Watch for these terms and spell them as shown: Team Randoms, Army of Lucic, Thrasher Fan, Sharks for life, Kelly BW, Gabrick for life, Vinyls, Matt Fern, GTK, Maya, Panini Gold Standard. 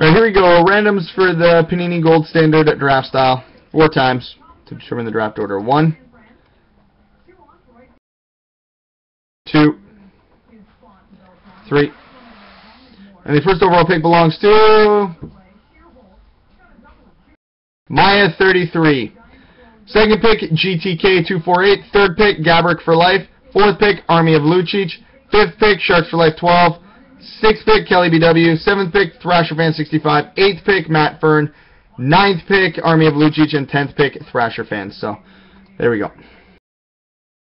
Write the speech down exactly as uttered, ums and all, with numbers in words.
Alright, here we go. Randoms for the Panini Gold Standard at draft style. Four times to determine the draft order. One. Two. Three. And the first overall pick belongs to Maya, thirty-three. Second pick, G T K, two forty-eight. Third pick, Gabrick for life. Fourth pick, Army of Lucic. Fifth pick, Sharks for life, twelve. Sixth pick, Kelly B W. Seventh pick, Thrasher Fan, sixty-five. Eighth pick, Matt Fern. Ninth pick, Army of Lucic. And tenth pick, Thrasher Fan. So, there we go.